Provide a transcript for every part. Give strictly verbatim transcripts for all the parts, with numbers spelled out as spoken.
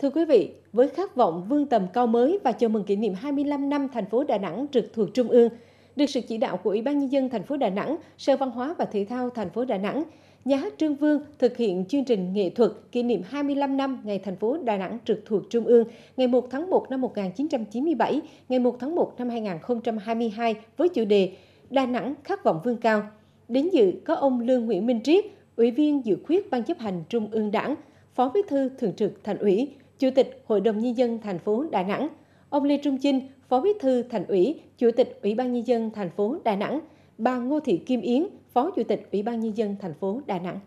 Thưa quý vị, với khát vọng vươn tầm cao mới và chào mừng kỷ niệm hai mươi lăm năm thành phố Đà Nẵng trực thuộc Trung ương, được sự chỉ đạo của Ủy ban Nhân dân thành phố Đà Nẵng, Sở Văn hóa và Thể thao thành phố Đà Nẵng, nhà hát Trương Vương thực hiện chương trình nghệ thuật kỷ niệm hai mươi lăm năm ngày thành phố Đà Nẵng trực thuộc Trung ương ngày mùng một tháng một năm một nghìn chín trăm chín mươi bảy, ngày mùng một tháng một năm hai nghìn không trăm hai mươi hai với chủ đề Đà Nẵng khát vọng vươn cao. Đến dự có ông Lương Nguyễn Minh Triết, Ủy viên dự khuyết Ban chấp hành Trung ương Đảng, Phó Bí thư Thường trực Thành ủy, Chủ tịch Hội đồng Nhân dân thành phố Đà Nẵng, ông Lê Trung Chinh, Phó Bí thư Thành ủy, Chủ tịch Ủy ban Nhân dân thành phố Đà Nẵng, bà Ngô Thị Kim Yến, Phó Chủ tịch Ủy ban Nhân dân thành phố Đà Nẵng.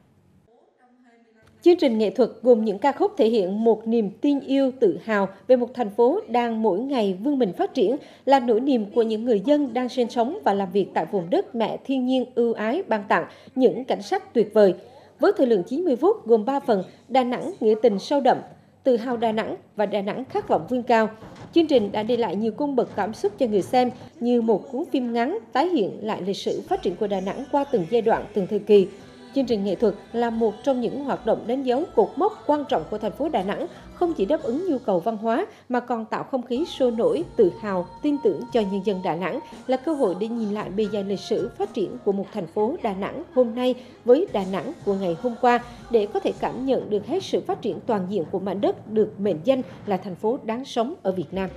Chương trình nghệ thuật gồm những ca khúc thể hiện một niềm tin yêu tự hào về một thành phố đang mỗi ngày vươn mình phát triển, là nỗi niềm của những người dân đang sinh sống và làm việc tại vùng đất mẹ thiên nhiên ưu ái ban tặng những cảnh sắc tuyệt vời. Với thời lượng chín mươi phút gồm ba phần: Đà Nẵng nghĩa tình sâu đậm, Tự hào Đà Nẵng và Đà Nẵng khát vọng vươn cao. Chương trình đã để lại nhiều cung bậc cảm xúc cho người xem, như một cuốn phim ngắn tái hiện lại lịch sử phát triển của Đà Nẵng qua từng giai đoạn, từng thời kỳ. Chương trình nghệ thuật là một trong những hoạt động đánh dấu cột mốc quan trọng của thành phố Đà Nẵng, không chỉ đáp ứng nhu cầu văn hóa mà còn tạo không khí sôi nổi, tự hào, tin tưởng cho nhân dân Đà Nẵng, là cơ hội để nhìn lại bề dày lịch sử phát triển của một thành phố Đà Nẵng hôm nay với Đà Nẵng của ngày hôm qua, để có thể cảm nhận được hết sự phát triển toàn diện của mảnh đất được mệnh danh là thành phố đáng sống ở Việt Nam.